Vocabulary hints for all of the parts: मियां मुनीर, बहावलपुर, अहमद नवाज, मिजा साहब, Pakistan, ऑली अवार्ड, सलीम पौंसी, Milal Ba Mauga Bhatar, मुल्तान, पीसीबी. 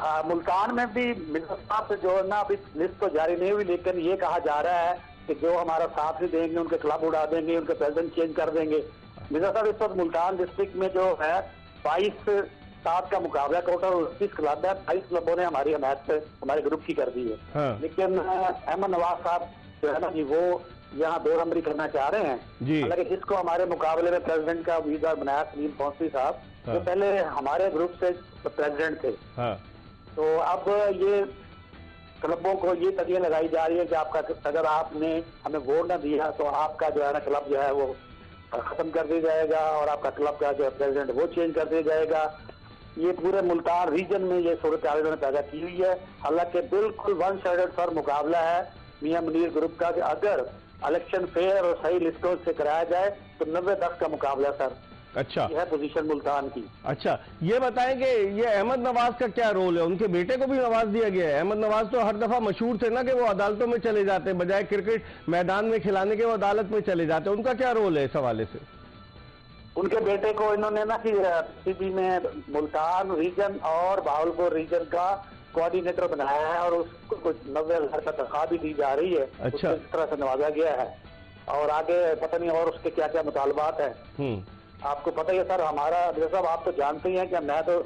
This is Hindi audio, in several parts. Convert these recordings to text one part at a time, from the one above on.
मुल्तान में भी मिजा साहब से जो है ना, अभी लिस्ट तो जारी नहीं हुई, लेकिन ये कहा जा रहा है कि जो हमारा साथ नहीं देंगे उनके क्लब उड़ा देंगे, उनके प्रेसिडेंट चेंज कर देंगे। मिजा साहब इस वक्त मुल्तान डिस्ट्रिक्ट में जो है 22 सात का मुकाबला टोटल 29 क्लब है, 22 क्लबों ने हमारी हमायत से हमारे ग्रुप की कर दी है। हाँ। लेकिन अहमद नवाज साहब जो है ना जी, वो यहाँ दो नंबरी करना चाह रहे हैं। हालांकि जिसको हमारे मुकाबले में प्रेसिडेंट का उम्मीदवार बनाया सलीम पौंसी साहब, वो तो पहले हमारे ग्रुप से प्रेसिडेंट थे। हाँ। तो अब ये क्लबों को ये तकिया लगाई जा रही है कि आपका अगर आपने हमें वोट ना दिया तो आपका जो है ना क्लब जो है वो खत्म कर दिया जाएगा और आपका क्लब का जो प्रेसिडेंट वो चेंज कर दिया जाएगा। ये पूरे मुल्तान रीजन में ये सूरत आवेदन पैदा की हुई है। हालांकि बिल्कुल 1 साइडेड फॉर मुकाबला है मियां मुनीर ग्रुप का। अगर इलेक्शन फेयर और सही लिस्टों से कराया जाए तो 90-10 का मुकाबला सर। अच्छा, यह पोजीशन मुल्तान की। अच्छा, ये बताएं कि ये अहमद नवाज का क्या रोल है? उनके बेटे को भी नवाज दिया गया है। अहमद नवाज तो हर दफा मशहूर थे ना कि वो अदालतों में चले जाते हैं, बजाय क्रिकेट मैदान में खिलाने के वो अदालत में चले जाते हैं। उनका क्या रोल है इस हवाले से? उनके बेटे को इन्होंने ना किसी में मुल्तान रीजन और बहावलपुर रीजन का कोऑर्डिनेटर बनाया है और उसको कुछ 90,000 का तनख्वाह भी दी जा रही है। अच्छा, इस तरह से नवाजा गया है और आगे पता नहीं और उसके क्या क्या मुतालबात है। आपको पता ही है सर, हमारा साहब आप तो जानते ही हैं कि मैं तो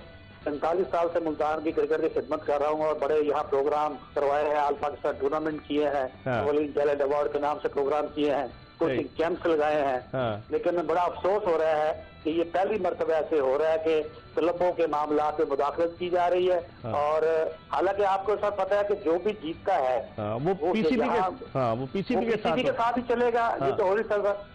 45 साल से मुल्तान की क्रिकेट की खिदमत कर रहा हूँ और बड़े यहाँ प्रोग्राम करवाए हैं, ऑल पाकिस्तान टूर्नामेंट किए हैं, ऑली अवार्ड के नाम से प्रोग्राम किए हैं, कोचिंग कैंप्स लगाए हैं। हाँ। लेकिन बड़ा अफसोस हो रहा है कि ये पहली मरतबा ऐसे हो रहा है कि क्लबों के मामला पे मुदाखलत की जा रही है। हाँ। और हालांकि आपको सर पता है कि जो भी जीतता है वो पीसीबी के साथ ही चलेगा। ये तो हो रही सर।